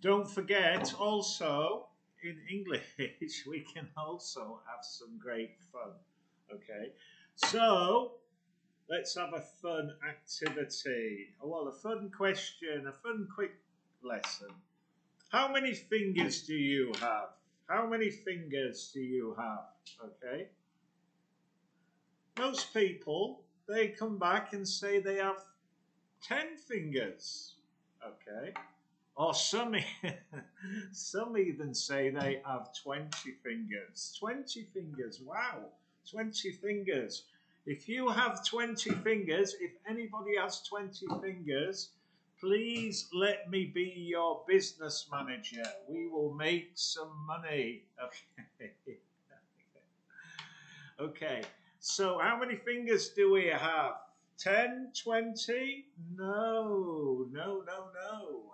Don't forget also, in English, we can also have some great fun. Okay, so let's have a fun activity. Well, a fun question, a fun quick lesson. How many fingers do you have? How many fingers do you have? Okay. Most people, they come back and say they have 10 fingers. Okay. Or some even say they have 20 fingers. 20 fingers, wow. 20 fingers. If you have 20 fingers, if anybody has 20 fingers, please let me be your business manager. We will make some money. Okay. Okay. So how many fingers do we have? 10, 20? No.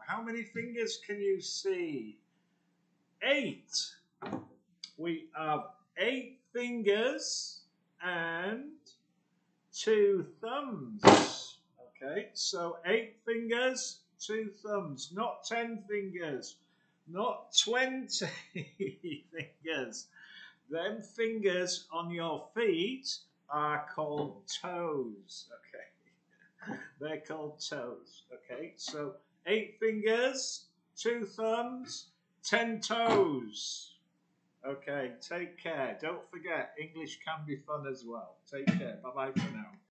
How many fingers can you see? 8. We have 8 fingers and 2 thumbs. Okay, so 8 fingers, 2 thumbs, not 10 fingers, not 20 fingers. Them fingers on your feet are called toes. Okay, they're called toes. Okay, so 8 fingers, 2 thumbs, 10 toes. Okay, take care. Don't forget, English can be fun as well. Take care. Bye-bye for now.